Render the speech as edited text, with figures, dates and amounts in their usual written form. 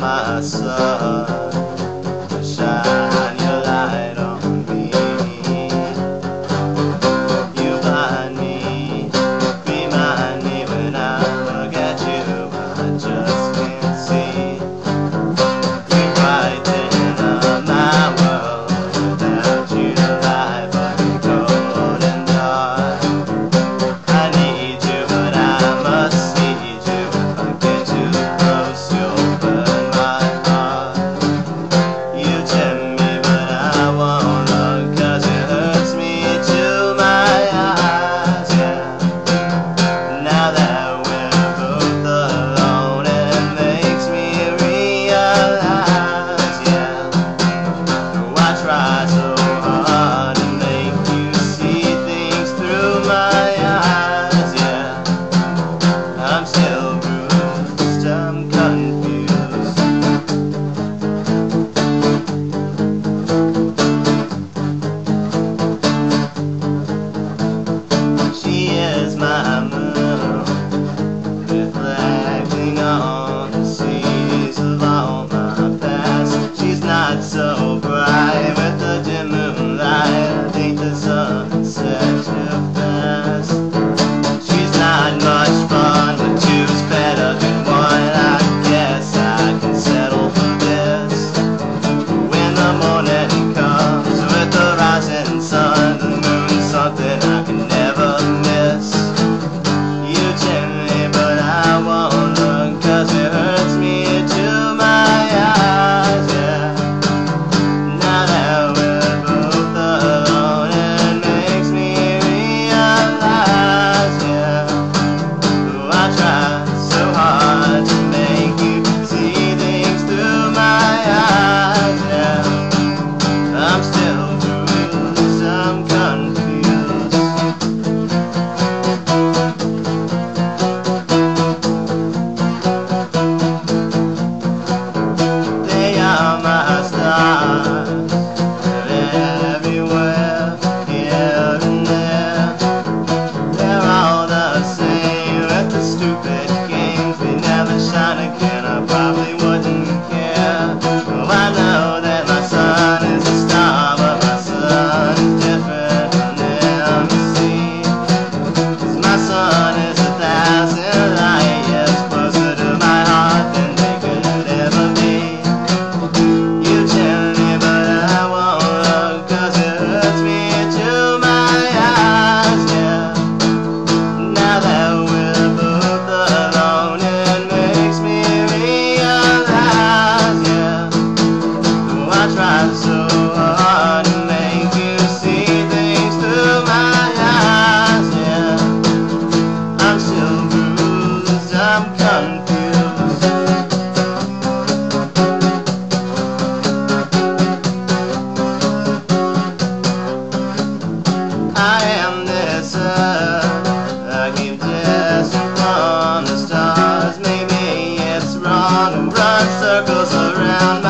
my soul. Shine your light on me. You blind me, remind me when I look at you, I just can't see. You brighten up my world. Without you, life would be cold and dark. I need you, but I must need you. If I get too close, you'll burn my heart. You tempt me, but I won't look, 'cause it hurts me to my eyes, yeah. Now that we're both alone, it makes me realize, yeah. Oh, I try so hard to make you see things through my eyes, yeah. I'm still bruised, I'm confused. She is my moon, reflecting on the seas of all my past. She's not so bright with the dim moonlight. I think the sun sets too fast. She's not much fun, but two's better than one. I guess I can settle for this. When the morning comes with the rising sun, the moon's something I can never miss. You tempt me, but I won't look, 'cause it hurts me to my eyes, yeah. Now that we're both alone, it makes me realize, yeah. Oh, I tried so hard to make you see things through my eyes, yeah. I'm still bruised, I'm confused. They are my stars, they're everywhere, here and there. They're all the same with the stupid games. They never shine again, I probably wouldn't care. Oh, I know that my sun is a star, but my sun is different from them, you see. 'Cause my sun is 1,000 light years closer to my heart than they could ever be. You tell me, but I won't look, 'cause it hurts me to my eyes, yeah. Now that we're both alone, it makes me realize, yeah. Oh, I tried so hard to make you see things through my eyes, yeah. I'm still bruised, I'm confused. I am this earth, I keep distant from the stars. Maybe it's wrong to run circles around my